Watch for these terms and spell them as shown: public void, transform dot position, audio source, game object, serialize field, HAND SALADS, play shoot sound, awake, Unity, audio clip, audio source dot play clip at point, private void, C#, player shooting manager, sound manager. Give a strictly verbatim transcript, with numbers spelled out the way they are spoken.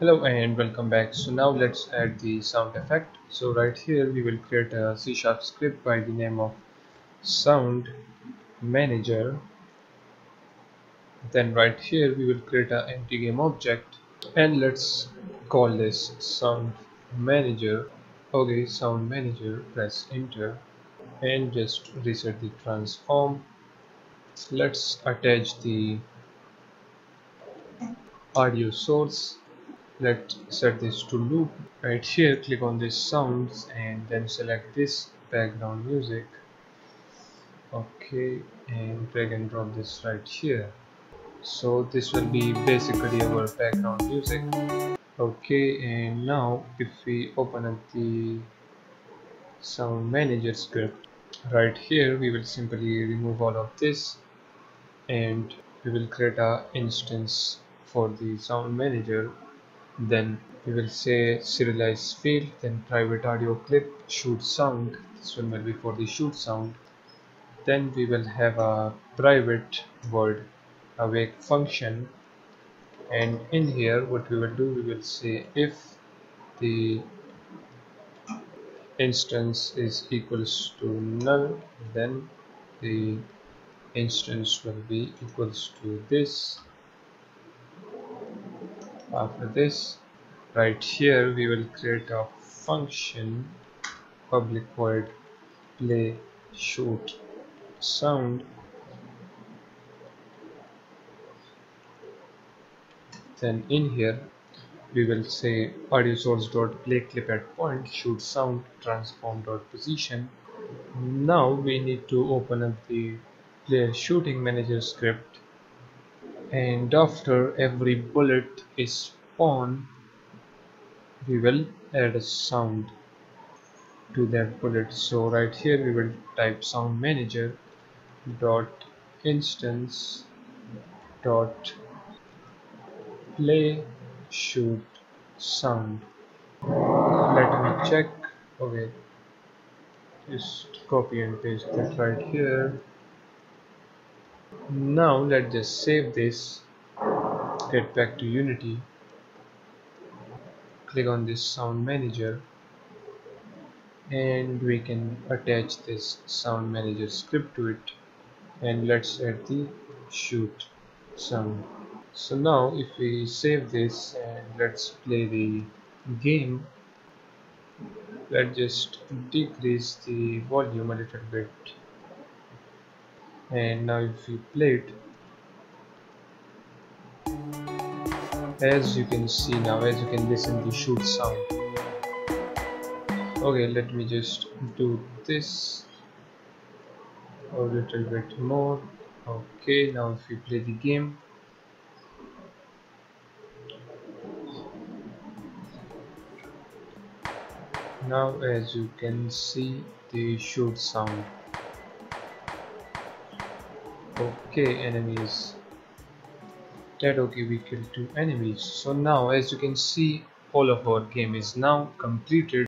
Hello and welcome back. So now let's add the sound effect. So right here we will create a C# script by the name of sound manager. Then right here we will create an empty game object and let's call this sound manager. Okay, sound manager, press enter and just reset the transform. Let's attach the audio source. Let's set this to loop. Right here click on this sounds and then select this background music. Okay, and drag and drop this right here. So this will be basically our background music. Okay, and now if we open up the sound manager script, right here we will simply remove all of this and we will create a instance for the sound manager. Then we will say serialize field, then private audio clip shoot sound. This one will be for the shoot sound. Then we will have a private void awake function, and in here what we will do, we will say if the instance is equals to null, then the instance will be equals to this. After this, right here we will create a function public void play shoot sound. Then in here we will say audio source dot play clip at point shoot sound transform dot position. Now we need to open up the player shooting manager script, and after every bullet is spawned we will add a sound to that bullet. So right here we will type sound manager dot instance dot play shoot sound. Let me check. Okay, just copy and paste that right here. Now let's just save this, get back to Unity, click on this sound manager, and we can attach this sound manager script to it, and let's add the shoot sound. So now if we save this and let's play the game, let's just decrease the volume a little bit, and now if we play it, as you can see now, as you can listen the shoot sound. Okay, let me just do this a little bit more. Okay, now if we play the game, now as you can see the shoot sound. Okay, enemies, that okay, we killed two enemies. So now as you can see all of our game is now completed.